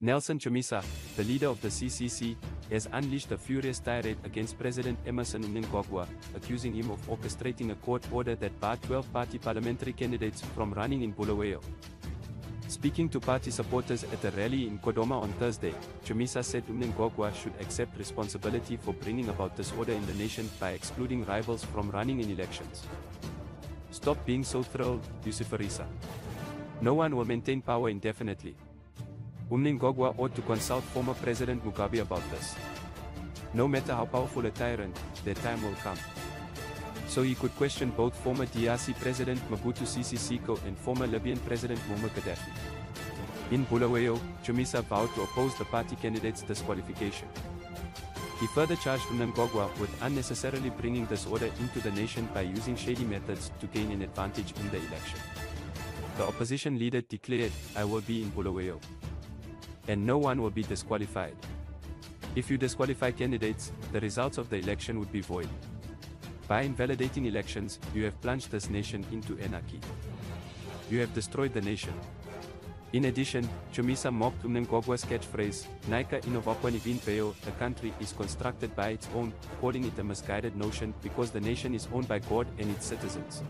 Nelson Chamisa, the leader of the CCC, has unleashed a furious tirade against President Emmerson Mnangagwa, accusing him of orchestrating a court order that barred 12 party parliamentary candidates from running in Bulawayo. Speaking to party supporters at a rally in Kodoma on Thursday, Chamisa said Mnangagwa should accept responsibility for bringing about disorder in the nation by excluding rivals from running in elections. "Stop being so thrilled, Yusufarisa. No one will maintain power indefinitely. Mnangagwa ought to consult former President Mugabe about this. No matter how powerful a tyrant, their time will come." So he could question both former DRC President Mobutu Sese Seko and former Libyan President Muammar Gaddafi. In Bulawayo, Chamisa vowed to oppose the party candidate's disqualification. He further charged Mnangagwa with unnecessarily bringing disorder into the nation by using shady methods to gain an advantage in the election. The opposition leader declared, "I will be in Bulawayo. And no one will be disqualified. If you disqualify candidates, the results of the election would be void. By invalidating elections, you have plunged this nation into anarchy. You have destroyed the nation." In addition, Chamisa mocked Mnangagwa's catchphrase, "Naika inovapwani bin peyo," "The country is constructed by its own," calling it a misguided notion because the nation is owned by God and its citizens.